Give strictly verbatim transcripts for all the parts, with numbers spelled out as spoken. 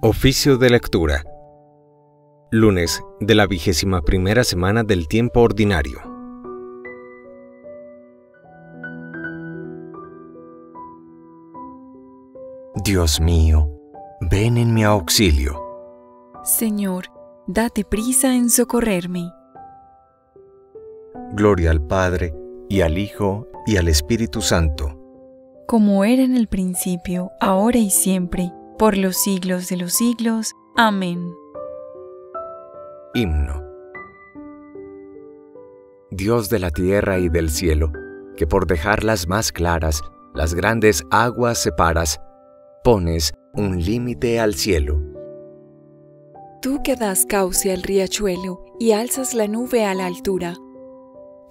Oficio de Lectura. Lunes de la vigésima primera semana del tiempo ordinario. Dios mío, ven en mi auxilio. Señor, date prisa en socorrerme. Gloria al Padre, y al Hijo, y al Espíritu Santo. Como era en el principio, ahora y siempre, por los siglos de los siglos. Amén. Himno. Dios de la tierra y del cielo, que por dejarlas más claras, las grandes aguas separas, pones un límite al cielo. Tú que das cauce al riachuelo y alzas la nube a la altura.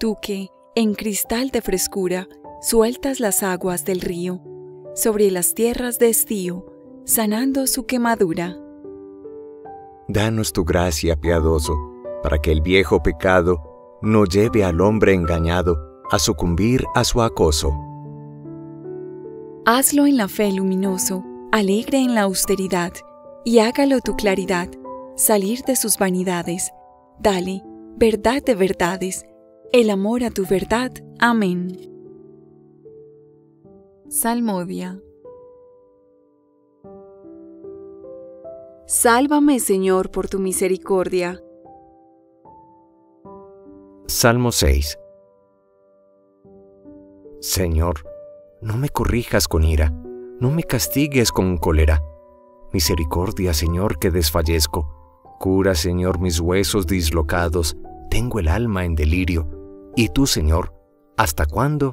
Tú que, en cristal de frescura, sueltas las aguas del río, sobre las tierras de estío, sanando su quemadura. Danos tu gracia, piadoso, para que el viejo pecado no lleve al hombre engañado a sucumbir a su acoso. Hazlo en la fe luminoso, alegre en la austeridad, y hágalo tu claridad, salir de sus vanidades. Dale, verdad de verdades, el amor a tu verdad. Amén. Salmodia. Sálvame, Señor, por tu misericordia. Salmo seis. Señor, no me corrijas con ira, no me castigues con cólera. Misericordia, Señor, que desfallezco. Cura, Señor, mis huesos dislocados. Tengo el alma en delirio. ¿Y tú, Señor, hasta cuándo?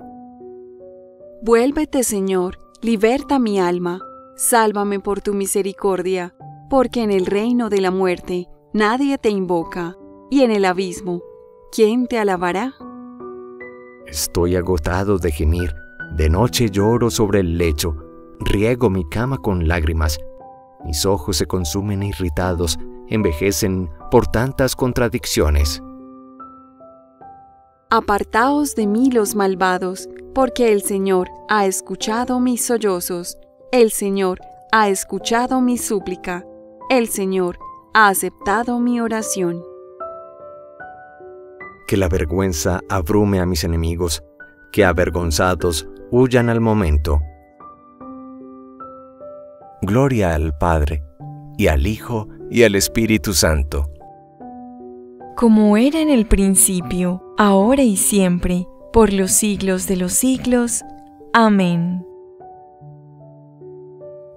Vuélvete, Señor, liberta mi alma. Sálvame por tu misericordia. Porque en el reino de la muerte nadie te invoca, y en el abismo, ¿quién te alabará? Estoy agotado de gemir, de noche lloro sobre el lecho, riego mi cama con lágrimas. Mis ojos se consumen irritados, envejecen por tantas contradicciones. Apartaos de mí los malvados, porque el Señor ha escuchado mis sollozos, el Señor ha escuchado mi súplica. El Señor ha aceptado mi oración. Que la vergüenza abrume a mis enemigos, que avergonzados huyan al momento. Gloria al Padre, y al Hijo, y al Espíritu Santo. Como era en el principio, ahora y siempre, por los siglos de los siglos. Amén.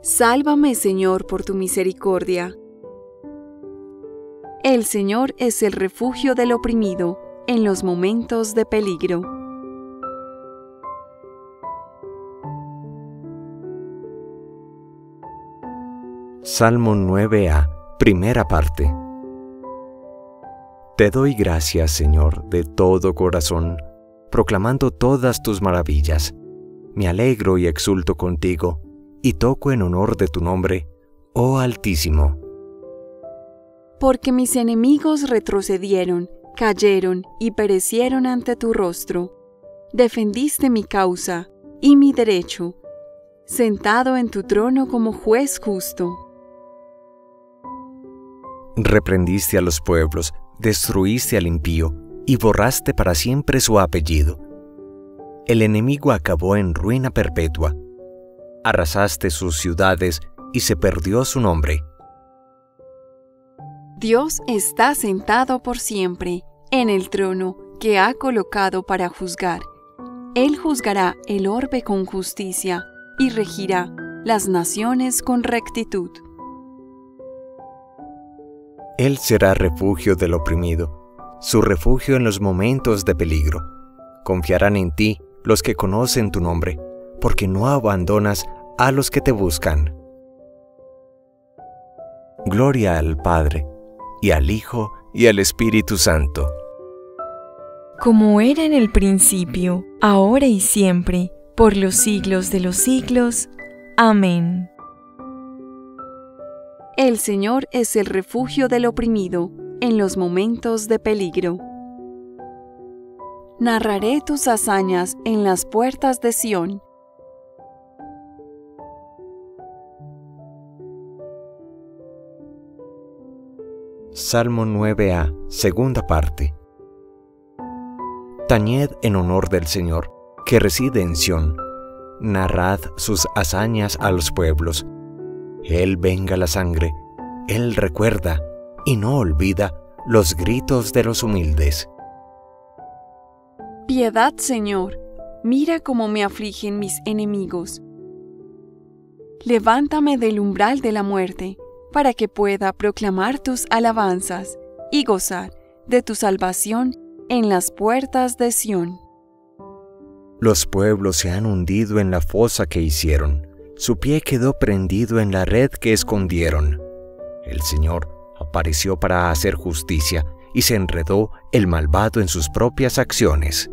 Sálvame, Señor, por tu misericordia. El Señor es el refugio del oprimido en los momentos de peligro. Salmo nueve A, primera parte. Te doy gracias, Señor, de todo corazón, proclamando todas tus maravillas. Me alegro y exulto contigo, y toco en honor de tu nombre, oh Altísimo. Porque mis enemigos retrocedieron, cayeron y perecieron ante tu rostro. Defendiste mi causa y mi derecho, sentado en tu trono como juez justo. Reprendiste a los pueblos, destruiste al impío y borraste para siempre su apellido. El enemigo acabó en ruina perpetua. Arrasaste sus ciudades y se perdió su nombre. Dios está sentado por siempre en el trono que ha colocado para juzgar. Él juzgará el orbe con justicia y regirá las naciones con rectitud. Él será refugio del oprimido, su refugio en los momentos de peligro. Confiarán en ti los que conocen tu nombre, porque no abandonas a los que te buscan. Gloria al Padre, y al Hijo, y al Espíritu Santo. Como era en el principio, ahora y siempre, por los siglos de los siglos. Amén. El Señor es el refugio del oprimido en los momentos de peligro. Narraré tus hazañas en las puertas de Sión. Salmo nueve A, segunda parte. Tañed en honor del Señor, que reside en Sión. Narrad sus hazañas a los pueblos. Él venga la sangre, Él recuerda y no olvida los gritos de los humildes. Piedad, Señor, mira cómo me afligen mis enemigos. Levántame del umbral de la muerte, para que pueda proclamar tus alabanzas y gozar de tu salvación en las puertas de Sión. Los pueblos se han hundido en la fosa que hicieron, su pie quedó prendido en la red que escondieron. El Señor apareció para hacer justicia, y se enredó el malvado en sus propias acciones.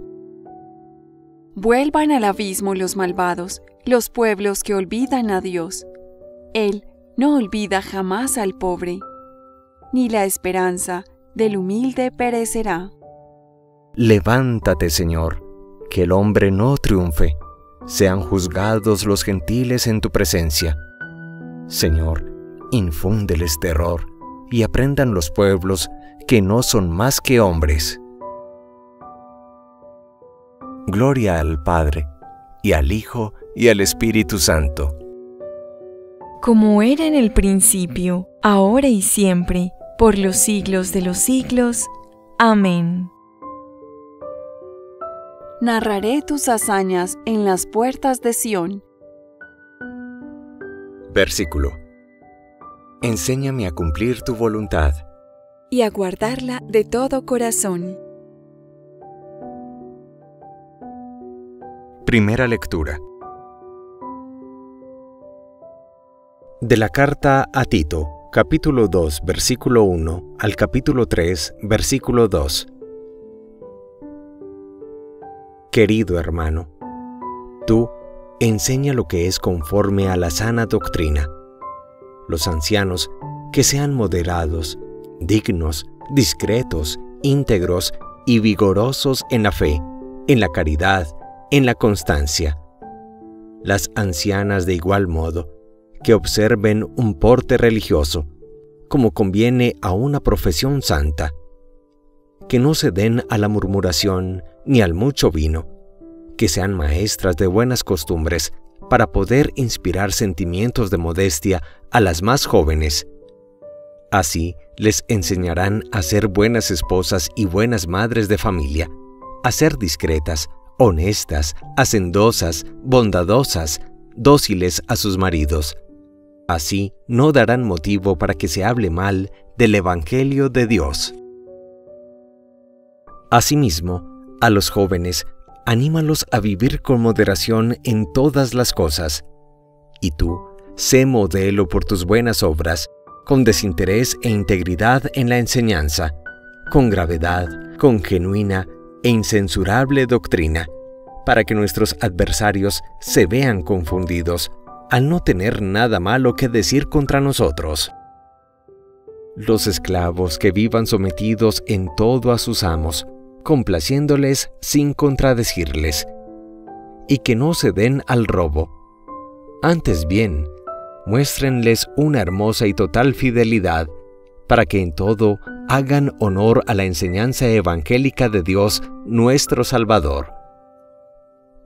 Vuelvan al abismo los malvados, los pueblos que olvidan a Dios. Él no olvida jamás al pobre, ni la esperanza del humilde perecerá. Levántate, Señor, que el hombre no triunfe. Sean juzgados los gentiles en tu presencia. Señor, infúndeles terror, y aprendan los pueblos que no son más que hombres. Gloria al Padre, y al Hijo, y al Espíritu Santo. Como era en el principio, ahora y siempre, por los siglos de los siglos. Amén. Narraré tus hazañas en las puertas de Sión. Versículo. Enséñame a cumplir tu voluntad, y a guardarla de todo corazón. Primera lectura de la Carta a Tito, capítulo dos, versículo uno, al capítulo tres, versículo dos. Querido hermano, tú enseña lo que es conforme a la sana doctrina. Los ancianos que sean moderados, dignos, discretos, íntegros y vigorosos en la fe, en la caridad, en la constancia. Las ancianas de igual modo, que observen un porte religioso, como conviene a una profesión santa, que no se den a la murmuración ni al mucho vino, que sean maestras de buenas costumbres, para poder inspirar sentimientos de modestia a las más jóvenes. Así les enseñarán a ser buenas esposas y buenas madres de familia, a ser discretas, honestas, hacendosas, bondadosas, dóciles a sus maridos. Así no darán motivo para que se hable mal del Evangelio de Dios. Asimismo, a los jóvenes, anímalos a vivir con moderación en todas las cosas. Y tú, sé modelo por tus buenas obras, con desinterés e integridad en la enseñanza, con gravedad, con genuina e incensurable doctrina, para que nuestros adversarios se vean confundidos, al no tener nada malo que decir contra nosotros. Los esclavos que vivan sometidos en todo a sus amos, complaciéndoles sin contradecirles, y que no se den al robo. Antes bien, muéstrenles una hermosa y total fidelidad, para que en todo hagan honor a la enseñanza evangélica de Dios, nuestro Salvador.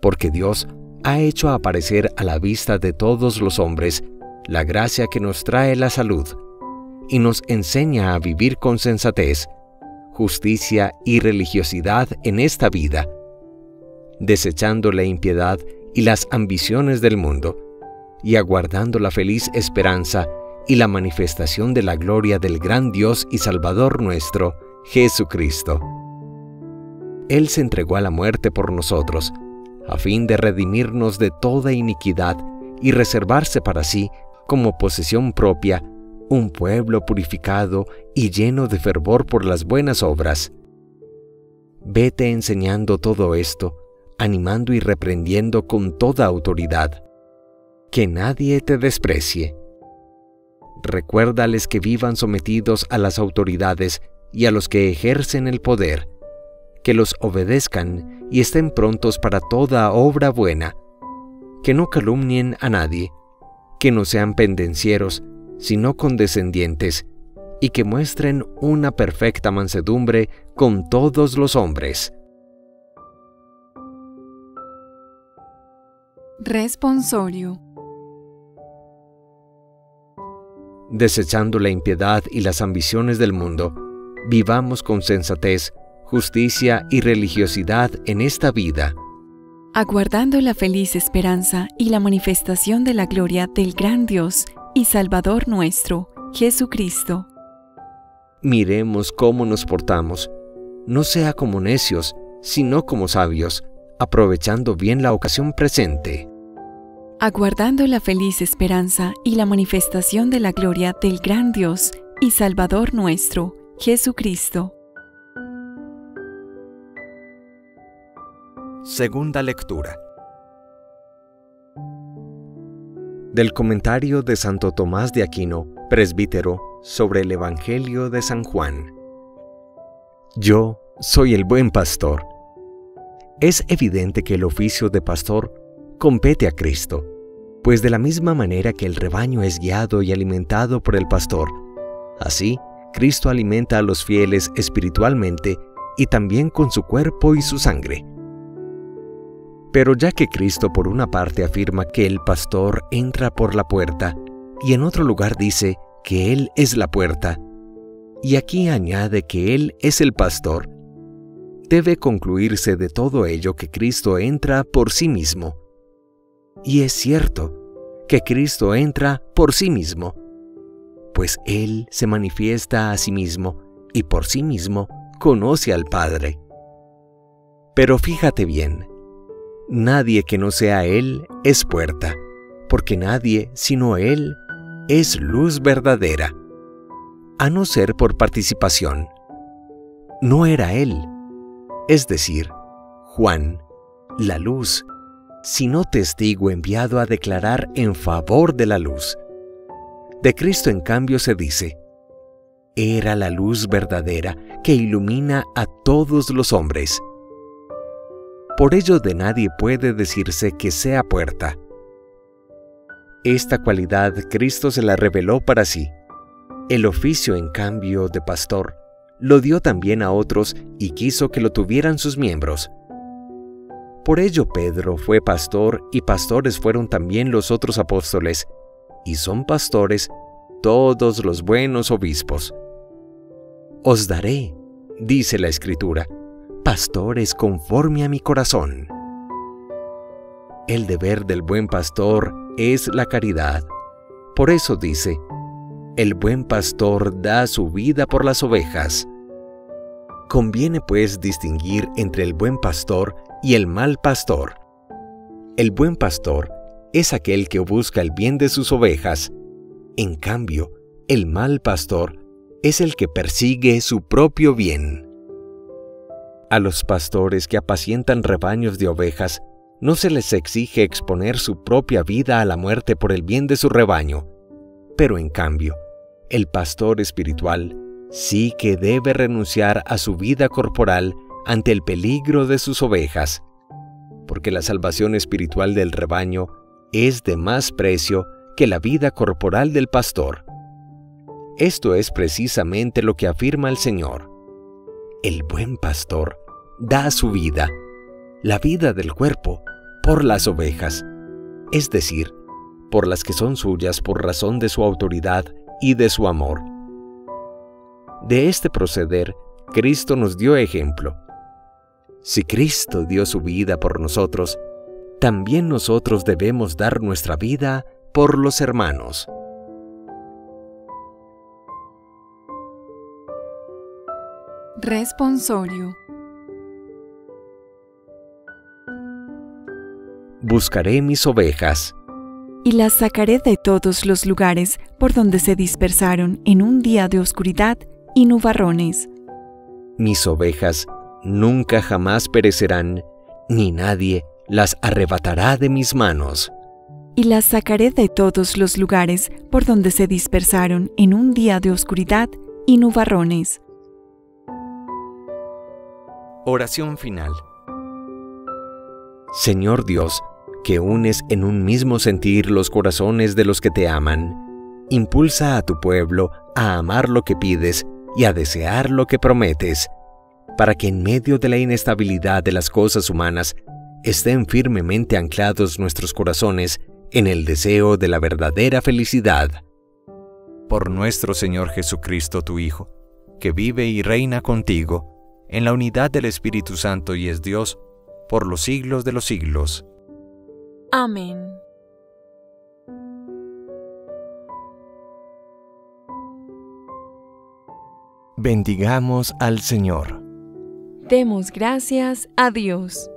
Porque Dios ha hecho aparecer a la vista de todos los hombres la gracia que nos trae la salud, y nos enseña a vivir con sensatez, justicia y religiosidad en esta vida, desechando la impiedad y las ambiciones del mundo, y aguardando la feliz esperanza y la manifestación de la gloria del gran Dios y Salvador nuestro, Jesucristo. Él se entregó a la muerte por nosotros, a fin de redimirnos de toda iniquidad y reservarse para sí, como posesión propia, un pueblo purificado y lleno de fervor por las buenas obras. Vete enseñando todo esto, animando y reprendiendo con toda autoridad. Que nadie te desprecie. Recuérdales que vivan sometidos a las autoridades y a los que ejercen el poder, que los obedezcan y estén prontos para toda obra buena, que no calumnien a nadie, que no sean pendencieros, sino condescendientes, y que muestren una perfecta mansedumbre con todos los hombres. Responsorio. Desechando la impiedad y las ambiciones del mundo, vivamos con sensatez, justicia y religiosidad en esta vida, aguardando la feliz esperanza y la manifestación de la gloria del gran Dios y Salvador nuestro, Jesucristo. Miremos cómo nos portamos, no sea como necios, sino como sabios, aprovechando bien la ocasión presente. Aguardando la feliz esperanza y la manifestación de la gloria del gran Dios y Salvador nuestro, Jesucristo. Segunda lectura. Del comentario de Santo Tomás de Aquino, presbítero, sobre el Evangelio de San Juan. Yo soy el buen pastor. Es evidente que el oficio de pastor compete a Cristo, pues de la misma manera que el rebaño es guiado y alimentado por el pastor, así Cristo alimenta a los fieles espiritualmente y también con su cuerpo y su sangre. Pero ya que Cristo por una parte afirma que el pastor entra por la puerta, y en otro lugar dice que Él es la puerta, y aquí añade que Él es el pastor, debe concluirse de todo ello que Cristo entra por sí mismo. Y es cierto que Cristo entra por sí mismo, pues Él se manifiesta a sí mismo y por sí mismo conoce al Padre. Pero fíjate bien, nadie que no sea Él es puerta, porque nadie sino Él es luz verdadera, a no ser por participación. No era Él, es decir, Juan, la luz, sino testigo enviado a declarar en favor de la luz. De Cristo, en cambio, se dice: era la luz verdadera que ilumina a todos los hombres. Por ello de nadie puede decirse que sea puerta. Esta cualidad Cristo se la reveló para sí. El oficio, en cambio, de pastor, lo dio también a otros y quiso que lo tuvieran sus miembros. Por ello Pedro fue pastor y pastores fueron también los otros apóstoles, y son pastores todos los buenos obispos. Os daré, dice la Escritura, pastores conforme a mi corazón. El deber del buen pastor es la caridad. Por eso dice: el buen pastor da su vida por las ovejas. Conviene pues distinguir entre el buen pastor y el mal pastor. El buen pastor es aquel que busca el bien de sus ovejas. En cambio, el mal pastor es el que persigue su propio bien. A los pastores que apacientan rebaños de ovejas, no se les exige exponer su propia vida a la muerte por el bien de su rebaño, pero en cambio, el pastor espiritual sí que debe renunciar a su vida corporal ante el peligro de sus ovejas, porque la salvación espiritual del rebaño es de más precio que la vida corporal del pastor. Esto es precisamente lo que afirma el Señor. El buen pastor da su vida, la vida del cuerpo, por las ovejas, es decir, por las que son suyas por razón de su autoridad y de su amor. De este proceder, Cristo nos dio ejemplo. Si Cristo dio su vida por nosotros, también nosotros debemos dar nuestra vida por los hermanos. Responsorio. Buscaré mis ovejas, y las sacaré de todos los lugares por donde se dispersaron en un día de oscuridad y nubarrones. Mis ovejas nunca jamás perecerán, ni nadie las arrebatará de mis manos. Y las sacaré de todos los lugares por donde se dispersaron en un día de oscuridad y nubarrones. Oración final. Señor Dios, que unes en un mismo sentir los corazones de los que te aman, impulsa a tu pueblo a amar lo que pides y a desear lo que prometes, para que en medio de la inestabilidad de las cosas humanas estén firmemente anclados nuestros corazones en el deseo de la verdadera felicidad. Por nuestro Señor Jesucristo, tu Hijo, que vive y reina contigo, en la unidad del Espíritu Santo y es Dios, por los siglos de los siglos. Amén. Bendigamos al Señor. Demos gracias a Dios.